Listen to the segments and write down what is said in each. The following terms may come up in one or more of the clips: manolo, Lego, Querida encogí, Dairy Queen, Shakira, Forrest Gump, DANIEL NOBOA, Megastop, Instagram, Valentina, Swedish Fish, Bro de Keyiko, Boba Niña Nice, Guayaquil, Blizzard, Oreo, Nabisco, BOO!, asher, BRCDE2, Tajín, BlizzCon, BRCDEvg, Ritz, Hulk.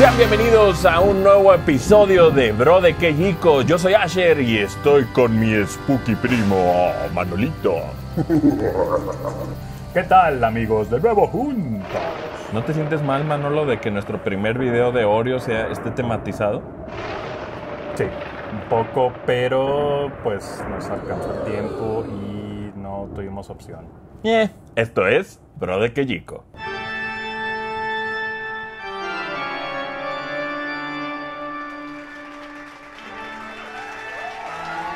Sean bienvenidos a un nuevo episodio de Bro de Keyiko. Yo soy Asher y estoy con mi spooky primo, Manolito. ¿Qué tal, amigos? De nuevo juntos. ¿No te sientes mal, Manolo, de que nuestro primer video de Oreo esté tematizado? Sí, un poco, pero pues nos alcanzó el tiempo y no tuvimos opción. Esto es Bro de Keyiko.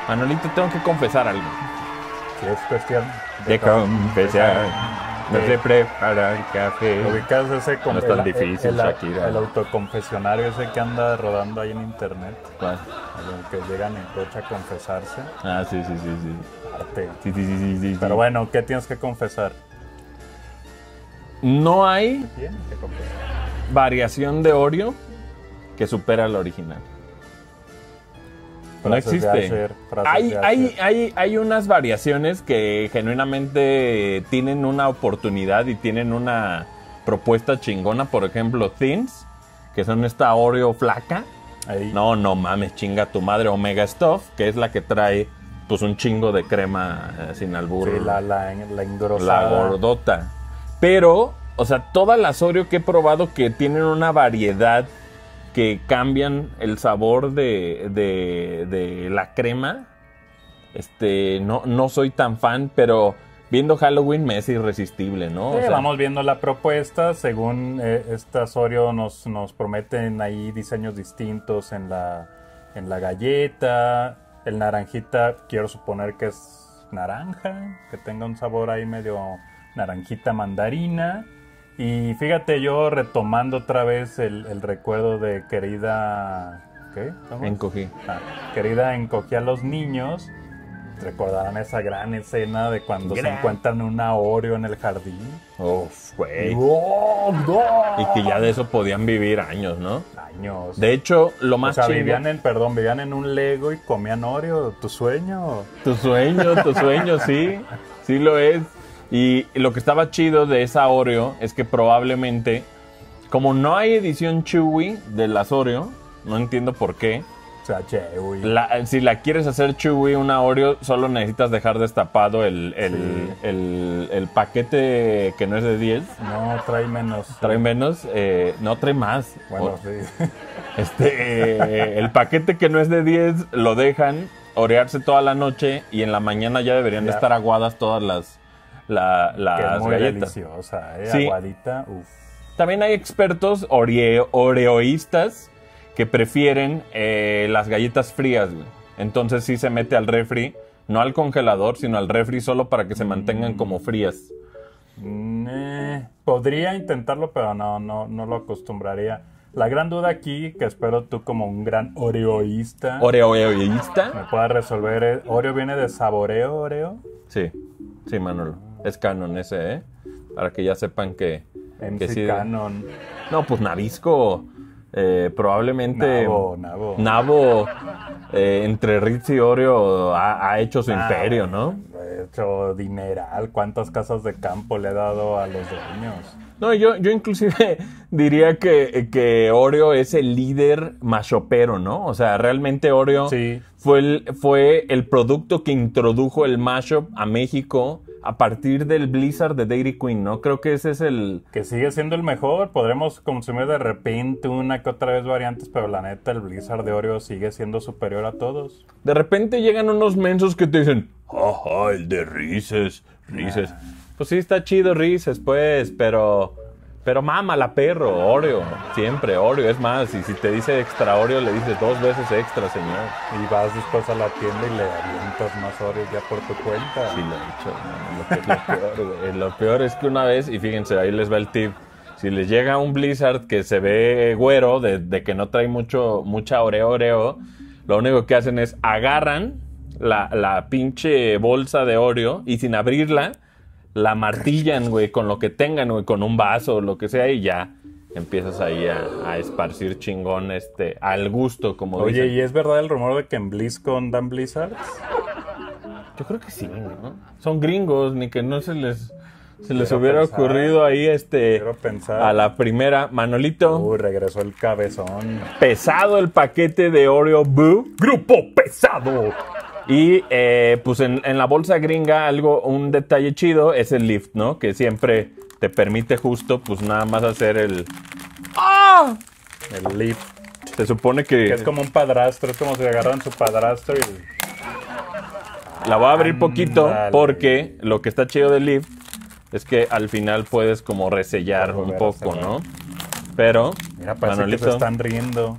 Manolito, tengo que confesar algo. Si es cuestión de confesar, no se prepara el café. ¿Ubicas ese con... No es tan difícil, Shakira. El autoconfesionario ese que anda rodando ahí en internet. ¿Cuál? El que llegan en coche a confesarse. Ah, sí. Arte. Sí. Pero bueno, ¿qué tienes que confesar? No hay... ¿Qué tienes que confesar? Variación de Oreo que supera la original. No existe. Hay unas variaciones que genuinamente tienen una oportunidad y tienen una propuesta chingona. Por ejemplo, Thins, que son esta Oreo flaca. Ahí. No mames, chinga tu madre. Omega Stuff, que es la que trae pues un chingo de crema sin albur. Sí, la engrosada. La gordota. Pero, o sea, todas las Oreo que he probado que tienen una variedad que cambian el sabor de la crema. No soy tan fan, pero viendo Halloween me es irresistible, ¿no? Sí, o sea, vamos viendo la propuesta. Según estas Oreo nos prometen ahí diseños distintos en la galleta. El naranjita, quiero suponer que es naranja, que tenga un sabor ahí medio naranjita mandarina. Y fíjate, yo retomando otra vez el recuerdo de Querida... ¿Qué? Encogí. Ah, Querida encogí a los niños. ¿Recordarán esa gran escena de cuando se encuentran una Oreo en el jardín? ¡Uf, güey! ¡Oh, y que ya de eso podían vivir años, ¿no? Años. De hecho, lo más chido... vivían en un Lego y comían Oreo. ¿Tu sueño? Tu sueño, sí. Sí lo es. Y lo que estaba chido de esa Oreo es que probablemente, como no hay edición Chewy de las Oreo, no entiendo por qué. O sea, Chewy. Si la quieres hacer Chewy, una Oreo, solo necesitas dejar destapado el paquete que no es de 10. No, trae menos. ¿Trae menos? No, trae más. Bueno, sí. El paquete que no es de 10 lo dejan orearse toda la noche y en la mañana ya deberían de estar aguadas todas las que es muy galletas. Deliciosa, sí. Aguadita. Uf. También hay expertos oreoístas que prefieren las galletas frías, güey. Entonces sí se mete al refri, no al congelador, sino al refri solo para que se mantengan como frías. Podría intentarlo, pero no lo acostumbraría. La gran duda aquí, que espero tú como un gran oreoísta... ¿Oreoísta? Me puedas resolver. ¿Oreo viene de saboreo, Oreo? Sí, Manolo. Es canon ese, ¿eh? Para que ya sepan que sí. Canon. No, pues Nabisco. Probablemente. Nabo. Entre Ritz y Oreo ha hecho su imperio, ¿no? Ha hecho dineral. ¿Cuántas casas de campo le ha dado a los dueños? No, yo inclusive diría que Oreo es el líder mashopero, ¿no? O sea, realmente Oreo fue el producto que introdujo el mashup a México a partir del Blizzard de Dairy Queen, ¿no? Creo que ese es el... Que sigue siendo el mejor. Podremos consumir de repente una que otra vez variantes, pero la neta, el Blizzard de Oreo sigue siendo superior a todos. De repente llegan unos mensos que te dicen, ¡ajá, el de Reese's! Pues sí, está chido Reese's, pues, pero mámala, perro, Oreo, siempre, Oreo. Es más, y si te dice extra Oreo, le dices 2 veces extra, señor. Y vas después a la tienda y le avientas más Oreos ya por tu cuenta. Sí, lo he hecho, lo peor es que una vez, y fíjense, ahí les va el tip. Si les llega un Blizzard que se ve güero, de que no trae mucha Oreo, lo único que hacen es agarran la pinche bolsa de Oreo y sin abrirla, la martillan, güey, con lo que tengan, güey, con un vaso o lo que sea, y ya empiezas ahí a esparcir chingón, al gusto, como dicen. Oye, ¿y es verdad el rumor de que en BlizzCon dan Blizzards? Yo creo que sí, ¿no? Son gringos, ni que no se les... Se les hubiera ocurrido ahí a la primera. Manolito. Regresó el cabezón. Pesado el paquete de Oreo Boo. Grupo pesado. Y pues en la bolsa gringa un detalle chido es el lift, ¿no? Que siempre te permite justo pues nada más hacer el... ¡Ah! El lift. Se supone que... es como un padrastro, es como si agarran su padrastro y... La voy a abrir poquito porque lo que está chido del lift es que al final puedes como resellar un poco, ¿no? Pero... Mira, parece Manolito, que se están riendo.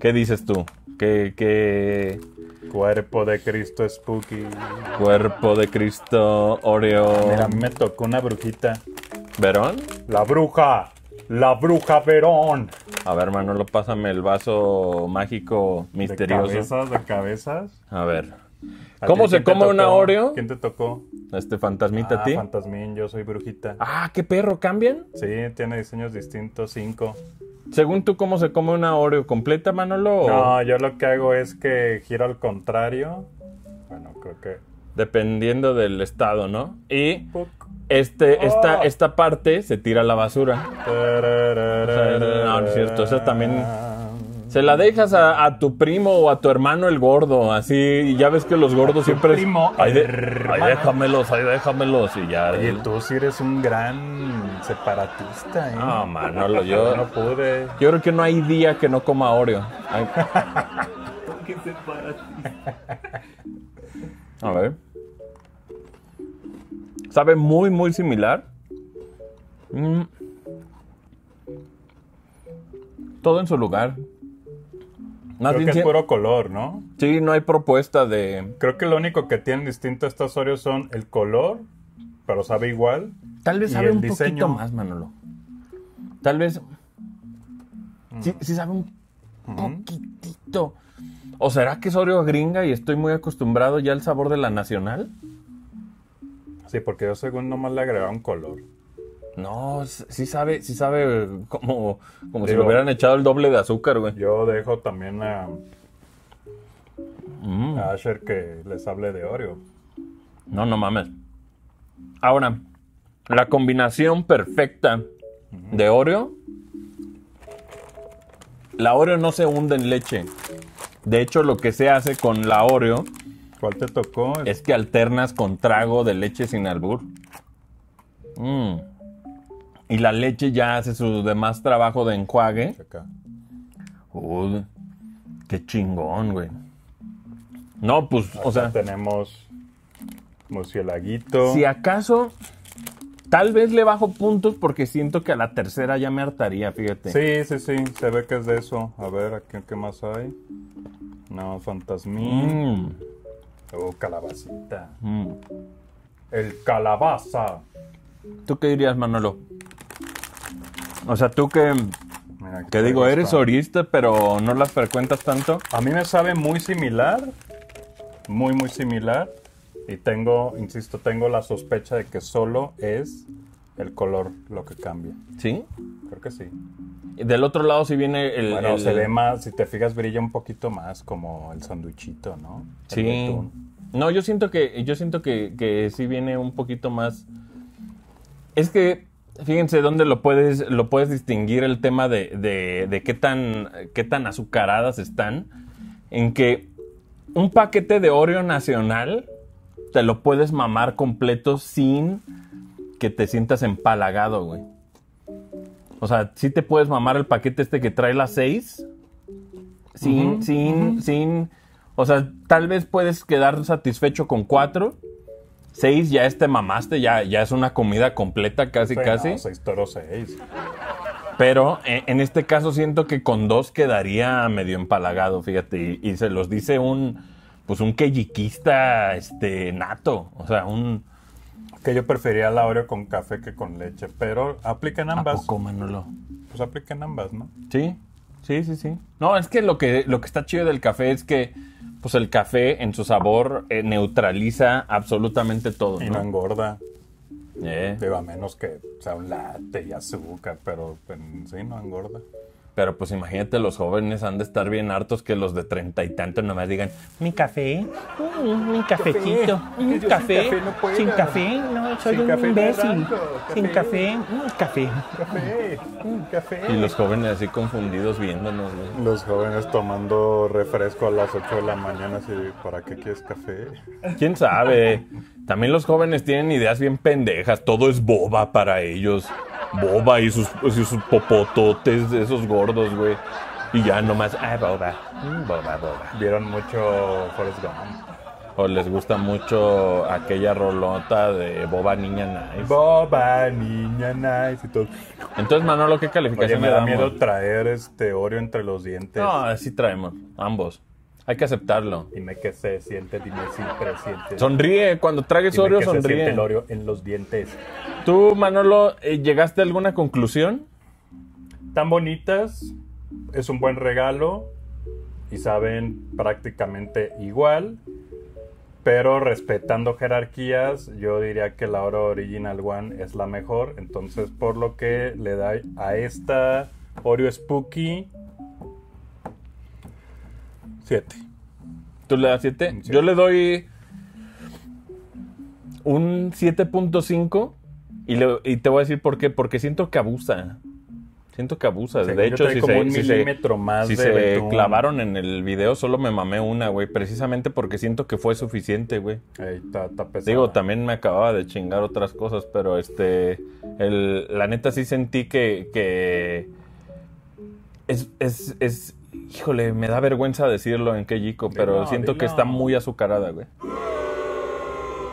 ¿Qué dices tú? Que... Cuerpo de Cristo Spooky. Cuerpo de Cristo Oreo. Mira, a mí me tocó una brujita. ¿Verón? La bruja. La bruja Verón. A ver, Manolo, pásame el vaso mágico misterioso. ¿De cabezas? ¿De cabezas? A ver. ¿Cómo se come una Oreo? ¿Quién te tocó? Este fantasmita a ti. Fantasmín, yo soy brujita. Ah, qué perro, ¿cambian? Sí, tiene diseños distintos, 5. Según tú, ¿cómo se come una Oreo completa, Manolo? No, yo lo que hago es que giro al contrario. Bueno, creo que... Dependiendo del estado, ¿no? Y esta parte se tira a la basura. No, no es cierto. O sea, también... Se la dejas a tu primo o a tu hermano el gordo, así, y ya ves que los gordos siempre... Primo, ahí déjamelos, y ya... Oye, tú sí eres un gran separatista, ¿eh? No, Manolo, yo... no pude. Yo creo que no hay día que no coma Oreo. ¿Qué separatista? A ver. Sabe muy, muy similar. Todo en su lugar. Creo que es puro color, ¿no? Sí, no hay propuesta de... Creo que lo único que tienen distinto estos Oreos son el color, pero sabe igual. Tal vez sabe un poquito más, Manolo. Tal vez... Sí sabe un poquitito. ¿O será que es Oreo gringa y estoy muy acostumbrado ya al sabor de la nacional? Sí, porque yo según nomás le agregaba un color. No, sí sabe como si le hubieran echado el doble de azúcar, güey. Yo dejo también a Asher que les hable de Oreo. No, no mames. Ahora, la combinación perfecta de Oreo. La Oreo no se hunde en leche. De hecho, lo que se hace con la Oreo... ¿Cuál te tocó? Es que alternas con trago de leche sin albur. Y la leche ya hace su demás trabajo de enjuague. Acá. Uy, qué chingón, güey. No, pues, acá o sea... tenemos murcielaguito. Si acaso, tal vez le bajo puntos porque siento que a la tercera ya me hartaría, fíjate. Sí, se ve que es de eso. A ver, aquí, ¿qué más hay? No, fantasmín. Oh, calabacita. El calabaza. ¿Tú qué dirías, Manolo? O sea, tú que... Mira, que digo, eres orista, pero no las frecuentas tanto. A mí me sabe muy similar. Muy, muy similar. Y tengo, insisto, tengo la sospecha de que solo es el color lo que cambia. ¿Sí? Creo que sí. Y del otro lado sí viene el... Bueno, se ve más, si te fijas, brilla un poquito más como el sanduichito, ¿no? El betún. No, yo siento que sí viene un poquito más... Es que, fíjense dónde lo puedes distinguir el tema de qué tan azucaradas están. En que un paquete de Oreo nacional te lo puedes mamar completo sin que te sientas empalagado, güey. O sea, sí te puedes mamar el paquete este que trae las 6. Sin... O sea, tal vez puedes quedar satisfecho con 4. 6 ya te mamaste, ya es una comida completa casi. No, 6 toros 6. Pero en este caso siento que con 2 quedaría medio empalagado, fíjate. Y se los dice un keyiquista nato. O sea, que yo preferiría la Oreo con café que con leche. Pero aplican ambas. ¿A poco, Manolo? Pues aplican ambas, ¿no? Sí. No, es que lo que está chido del café es que pues el café en su sabor neutraliza absolutamente todo. Y no engorda. Digo, a menos que sea un latte y azúcar, pero en sí no engorda. Pero pues imagínate, los jóvenes han de estar bien hartos que los de 30 y tantos nomás digan, mi café, mi cafecito, mi café, sin café, no, soy un imbécil, sin café, café, café. Y los jóvenes así confundidos viéndonos. Los jóvenes tomando refresco a las 8 de la mañana, así, ¿para qué quieres café? ¿Quién sabe? También los jóvenes tienen ideas bien pendejas, todo es boba para ellos. Boba y sus popototes, esos gordos, güey. Y ya nomás, ah, boba, boba, boba. ¿Vieron mucho Forrest Gump? ¿O les gusta mucho aquella rolota de Boba Niña Nice? Boba Niña Nice y todo. Entonces, Manolo, ¿qué calificación? Oye, me da miedo traer este Oreo entre los dientes. No, así traemos, ambos. Hay que aceptarlo. Dime qué se siente, dime si presiente. Sonríe, cuando tragues Oreo, que sonríe. Se siente el Oreo en los dientes. ¿Tú, Manolo, llegaste a alguna conclusión? Tan bonitas, es un buen regalo y saben prácticamente igual, pero respetando jerarquías, yo diría que la Oreo Original One es la mejor, entonces por lo que le da a esta Oreo Spooky 7. ¿Tú le das 7? Yo le doy un 7.5 y te voy a decir por qué. Porque siento que abusa. Siento que abusa. Sí, de hecho, si como se clavaron en el video, solo me mamé una, güey. Precisamente porque siento que fue suficiente, güey. Digo, también me acababa de chingar otras cosas, pero la neta sí sentí que es híjole, me da vergüenza decirlo en Keyiko, pero no, siento que está muy azucarada, güey.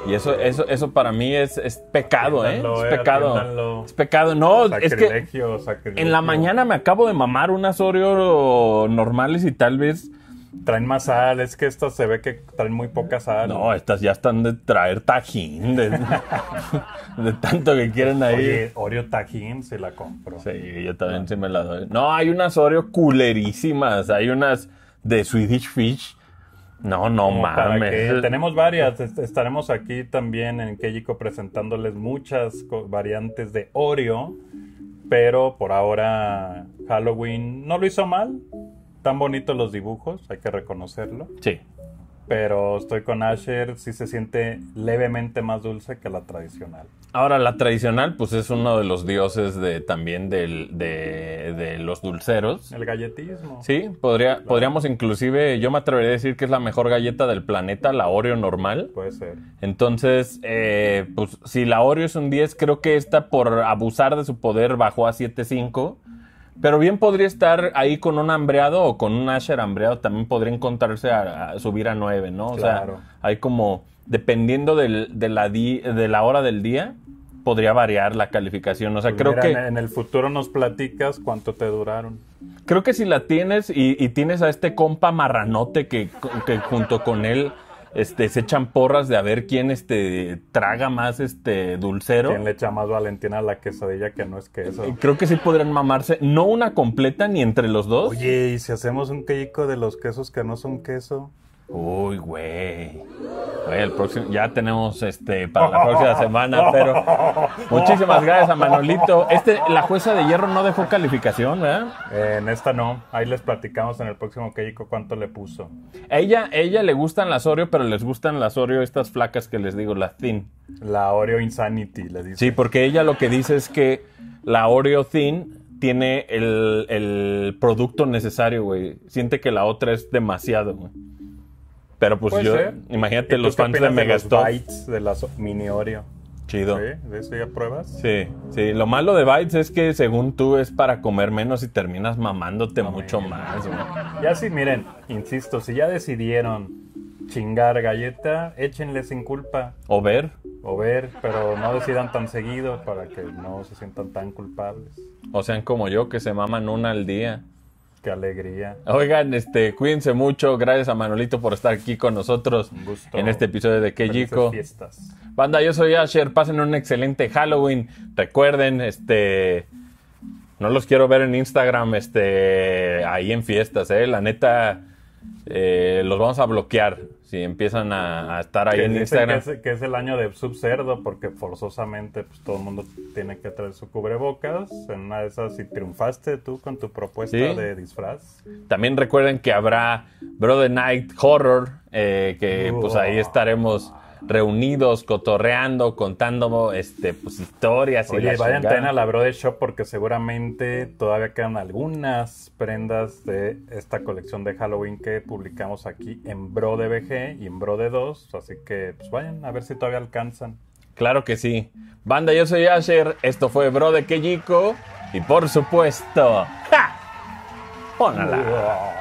Y eso para mí es pecado, atiéndalo, ¿eh? Es pecado. Atiéndalo. Es pecado. No, sacrilegio, es que sacrilegio. En la mañana me acabo de mamar unas Oreo normales y tal vez... Traen más sal, es que estas se ve que traen muy poca sal. No, estas ya están de traer Tajín, de tanto que quieren ahí. Oye, Oreo Tajín se la compro. Sí, yo también sí me la doy. No, hay unas Oreo culerísimas, hay unas de Swedish Fish. No, no mames. Tenemos varias, estaremos aquí también en Keyiko presentándoles muchas variantes de Oreo, pero por ahora Halloween no lo hizo mal. Están bonitos los dibujos, hay que reconocerlo. Sí. Pero estoy con Asher, sí se siente levemente más dulce que la tradicional. Ahora, la tradicional, pues es uno de los dioses también de los dulceros. El galletismo. Sí, podríamos inclusive, yo me atrevería a decir que es la mejor galleta del planeta, la Oreo normal. Puede ser. Entonces, pues si la Oreo es un 10, creo que esta por abusar de su poder bajó a 7.5. Pero bien podría estar ahí con un hambreado o con un Asher hambreado. También podría encontrarse a subir a 9, ¿no? Claro. O sea, hay como, dependiendo de la hora del día, podría variar la calificación. O sea, pues creo que... En el futuro nos platicas cuánto te duraron. Creo que si la tienes y tienes a este compa marranote que junto con él... se echan porras de a ver quién traga más dulcero. ¿Quién le echa más Valentina a la quesadilla que no es queso? Creo que sí podrían mamarse, no una completa ni entre los dos. Oye, ¿y si hacemos un Keyiko de los quesos que no son queso? Uy, güey. El próximo, ya tenemos para la próxima semana, pero muchísimas gracias a Manolito. La jueza de hierro no dejó calificación, ¿verdad? En esta no. Ahí les platicamos en el próximo Keyiko cuánto le puso. Ella le gustan las Oreo, pero les gustan las Oreo estas flacas que les digo, las thin. La Oreo Insanity, le dice. Sí, porque ella lo que dice es que la Oreo thin tiene el producto necesario, güey. Siente que la otra es demasiado, güey. Pero pues yo, imagínate los fans de Megastop. ¿Qué opinas de los bites de las mini Oreo? Chido. ¿Sí? ¿Ya pruebas? Sí, sí. Lo malo de bites es que según tú es para comer menos y terminas mamándote mucho más, güey. Ya sí, miren, insisto, si ya decidieron chingar galleta, échenle sin culpa. O ver, pero no decidan tan seguido para que no se sientan tan culpables. O sean como yo, que se maman una al día. Qué alegría. Oigan, cuídense mucho. Gracias a Manolito por estar aquí con nosotros en este episodio de Keyiko. Fiestas. Banda, yo soy Asher. Pasen un excelente Halloween. Recuerden, no los quiero ver en Instagram, ahí en fiestas, la neta, los vamos a bloquear. Si empiezan a estar ahí en Instagram. Que es el año de subcerdo, porque forzosamente pues, todo el mundo tiene que traer su cubrebocas. En una de esas, si triunfaste tú con tu propuesta de disfraz. También recuerden que habrá Brother Knight Horror, que pues ahí estaremos reunidos, cotorreando, contando pues, historias. Oye, y vayan a la Bro de Shop porque seguramente todavía quedan algunas prendas de esta colección de Halloween que publicamos aquí en BRCDEvg y en BRCDE2, así que pues vayan a ver si todavía alcanzan. Claro que sí. Banda, yo soy Asher, esto fue Bro de Keyiko y por supuesto, ¡ja! ¡Pónala!